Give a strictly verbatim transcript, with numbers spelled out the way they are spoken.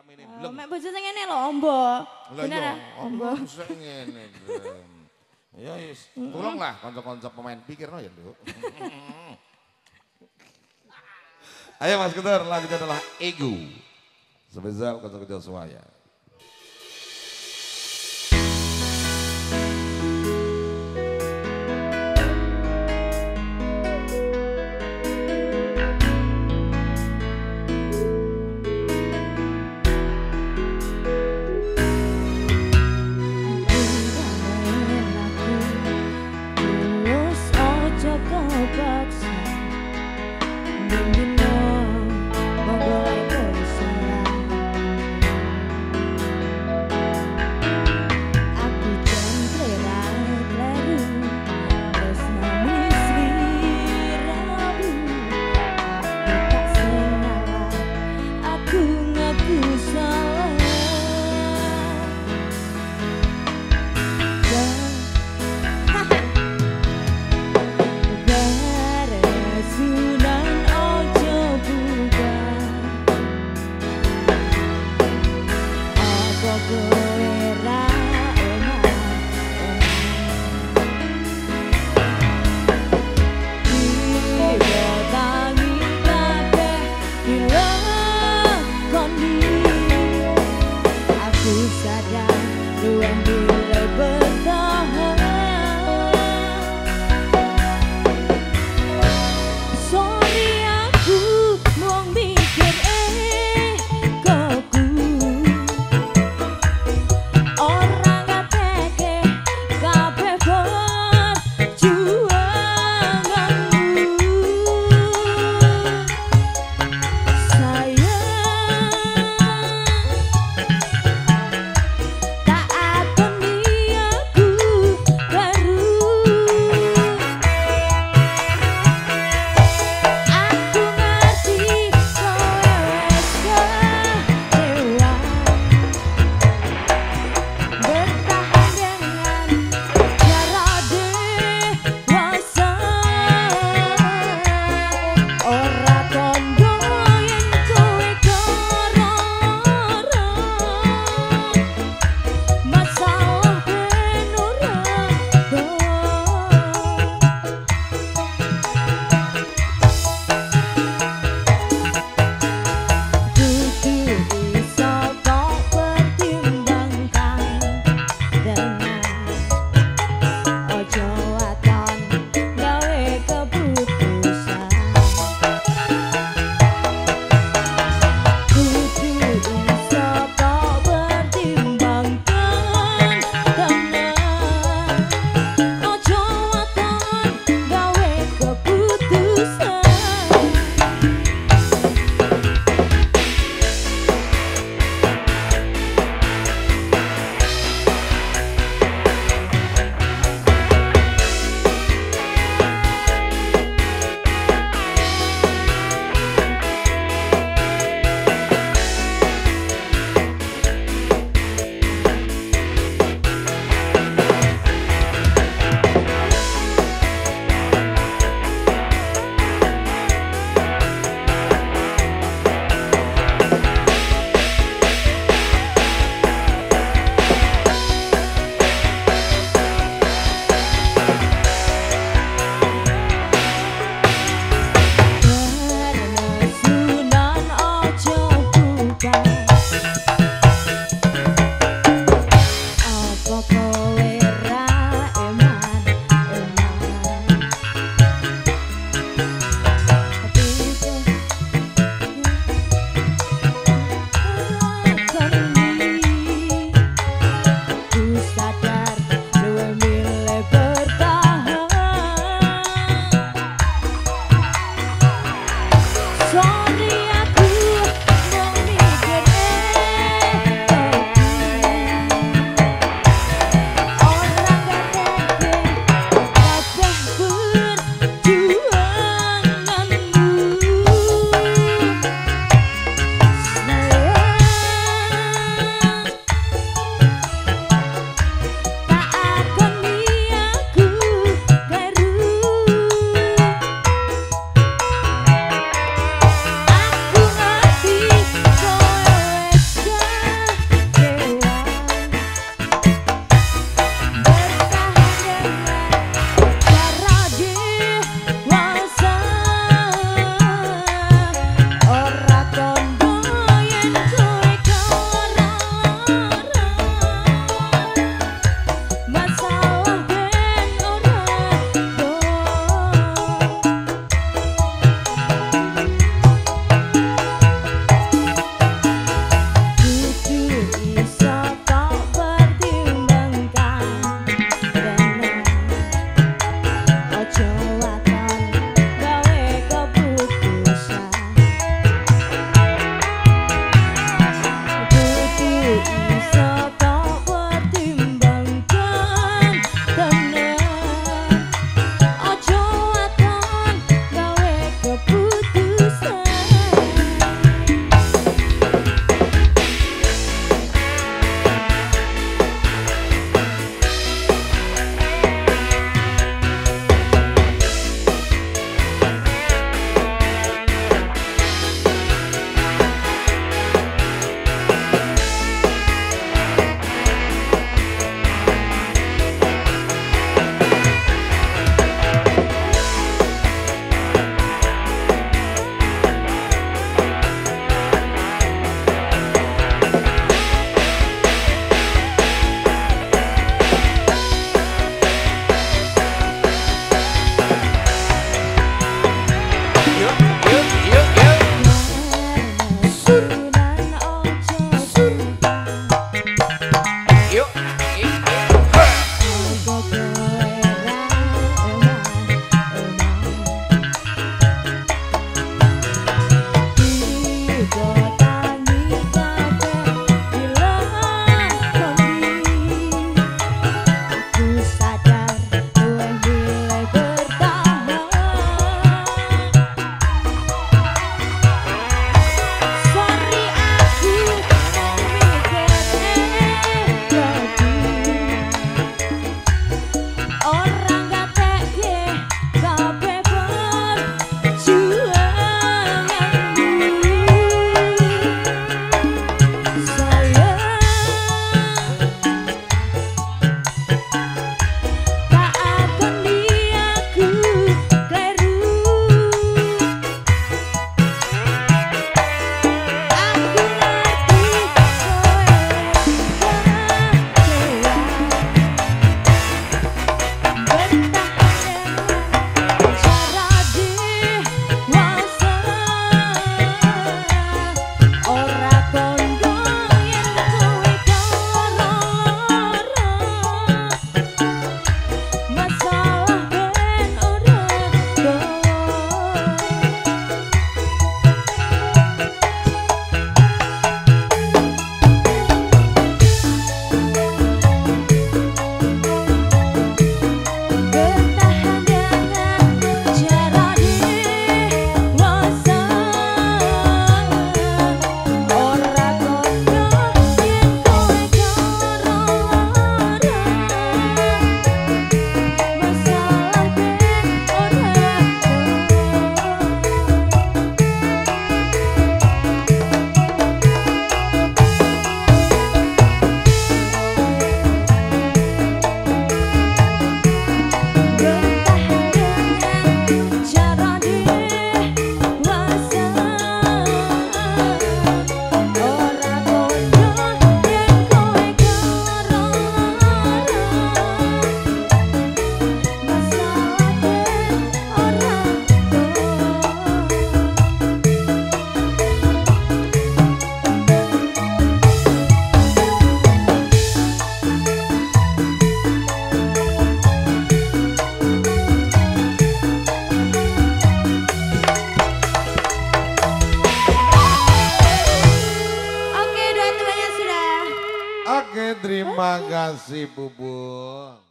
Stamina bleng. Mek bojo sing ngene lho, ombo. Bener ya? Ombo sing ngene. Ya wis, tolonglah kanca-kanca pemain pikirno ya, Nduk. Ayo Mas Ketur, lagunya adalah Ego. Sebesar kanca-kanca semuanya. Sorry aku memikirkan Terima kasih Bubung.